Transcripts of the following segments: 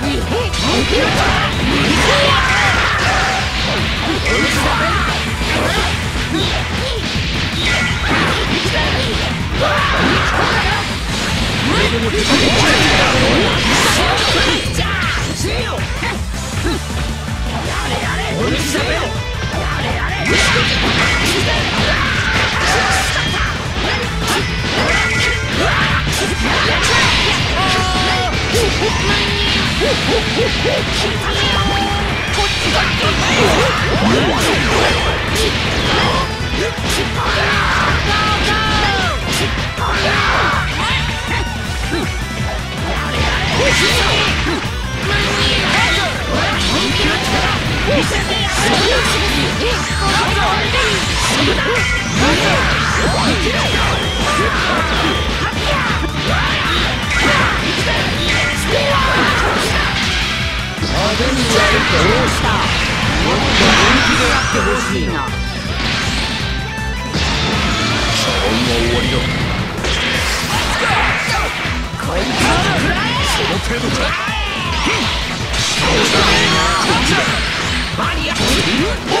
くたばりやー！決めるぞ！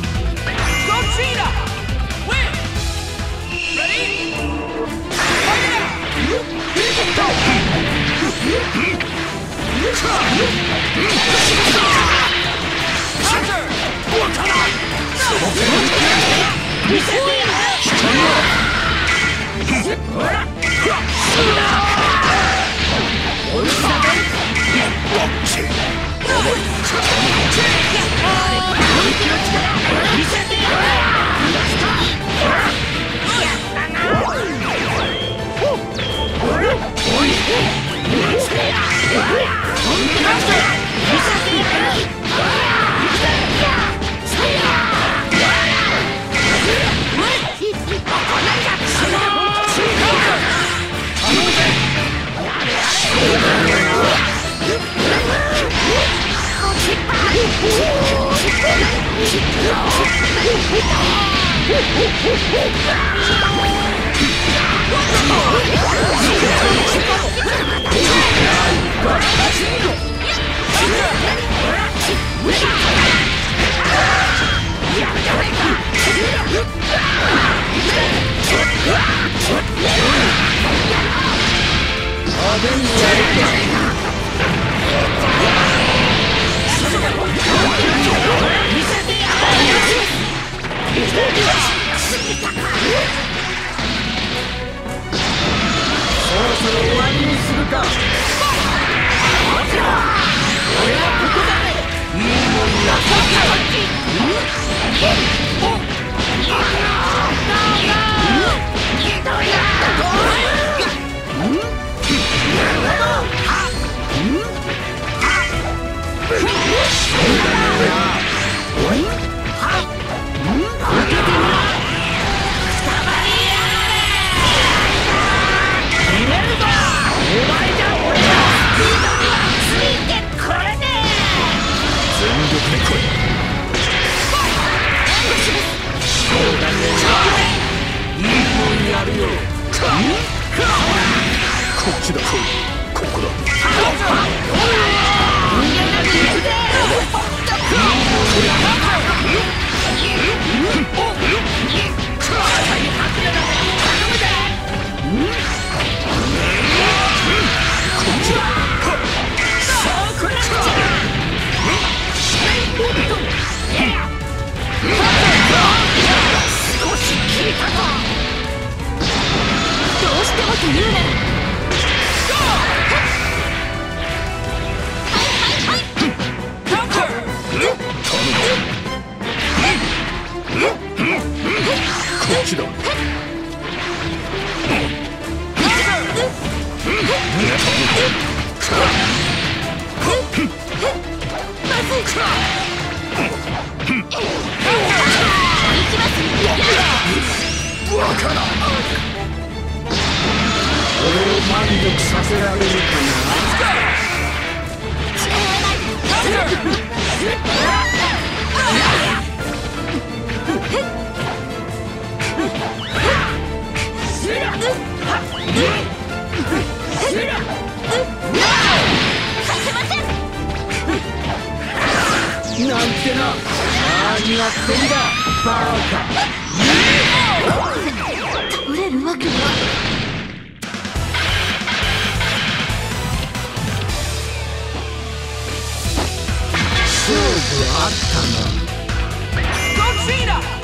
だ。ここだ。少し切れたぞ。どうしてもと言うなら。こっちだ。なんてな、何がってんだバカ。取れるわけは。勝負あったな。